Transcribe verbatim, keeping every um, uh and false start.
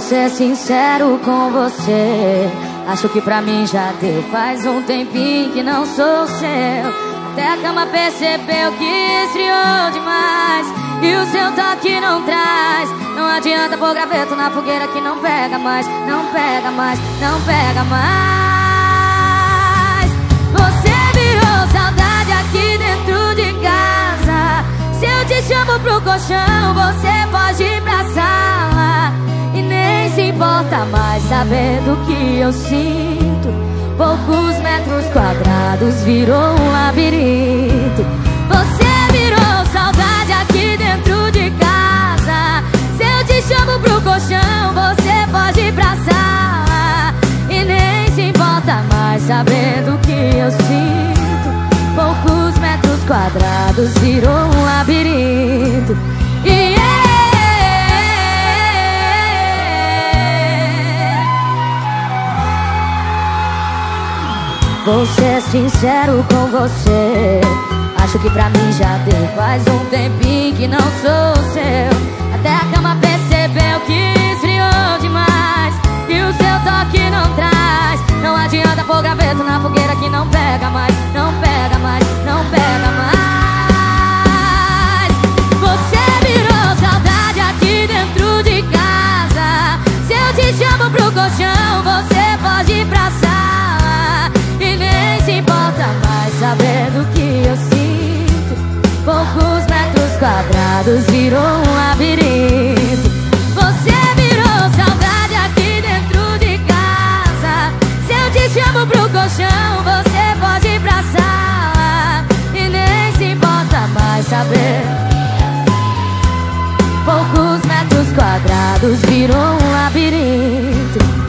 ser sincero com você, acho que pra mim já deu. Faz um tempinho que não sou seu. Até a cama percebeu que esfriou demais e o seu toque não traz. Não adianta pôr graveto na fogueira que não pega mais, não pega mais, não pega mais. Você virou saudade aqui dentro de casa. Se eu te chamo pro colchão, você pode ir pra sala e nem se importa mais saber do que eu sinto. Poucos metros quadrados virou um labirinto. Você virou saudade aqui dentro de casa. Se eu te chamo pro colchão, você pode ir pra sala e nem se importa mais sabendo o que eu sinto. Poucos metros quadrados virou um labirinto. E yeah! Vou ser sincero com você, acho que pra mim já deu. Faz um tempinho que não sou seu. Até a cama percebeu que esfriou demais e o seu toque não traz. Não adianta pôr graveto na fogueira que não pega mais, não pega mais, não pega mais. Você virou saudade aqui dentro de casa. Se eu te chamo pro colchão, você pode ir pra sala e nem se importa mais sabendo o que eu sinto. Poucos metros quadrados virou um labirinto. Você virou saudade aqui dentro de casa. Se eu te chamo pro colchão, você pode ir pra sala e nem se importa mais saber. Poucos metros quadrados virou um labirinto.